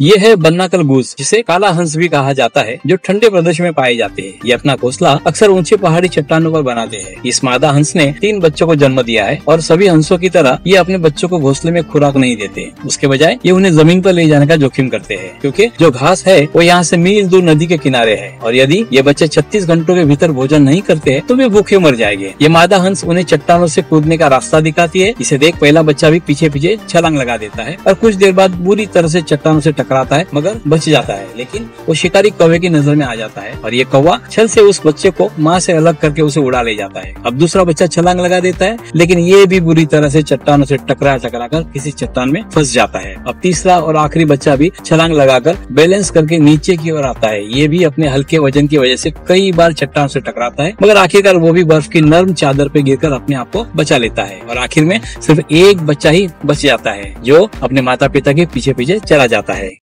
ये है बर्नाकल गूस, जिसे काला हंस भी कहा जाता है, जो ठंडे प्रदेश में पाए जाते हैं। ये अपना घोंसला अक्सर ऊंची पहाड़ी चट्टानों पर बनाते हैं। इस मादा हंस ने 3 बच्चों को जन्म दिया है और सभी हंसों की तरह ये अपने बच्चों को घोंसले में खुराक नहीं देते। उसके बजाय ये उन्हें जमीन पर ले जाने का जोखिम करते हैं, क्योंकि जो घास है वो यहाँ से मील दूर नदी के किनारे है और यदि ये बच्चे 36 घंटों के भीतर भोजन नहीं करते तो वे भूखे मर जाएंगे। ये मादा हंस उन्हें चट्टानों से कूदने का रास्ता दिखाती है। इसे देख पहला बच्चा भी पीछे पीछे छलांग लगा देता है और कुछ देर बाद बुरी तरह से चट्टानों से टकराता है, मगर बच जाता है। लेकिन वो शिकारी कौवे की नजर में आ जाता है और ये कौवा छल से उस बच्चे को माँ से अलग करके उसे उड़ा ले जाता है। अब दूसरा बच्चा छलांग लगा देता है, लेकिन ये भी बुरी तरह से चट्टानों से टकरा कर किसी चट्टान में फंस जाता है। अब तीसरा और आखिरी बच्चा भी छलांग लगाकर बैलेंस करके नीचे की ओर आता है। ये भी अपने हल्के वजन की वजह से कई बार चट्टान से टकराता है, मगर आखिरकार वो भी बर्फ की नर्म चादर पे गिरकर अपने आप को बचा लेता है और आखिर में सिर्फ एक बच्चा ही बच जाता है, जो अपने माता पिता के पीछे पीछे चला जाता है।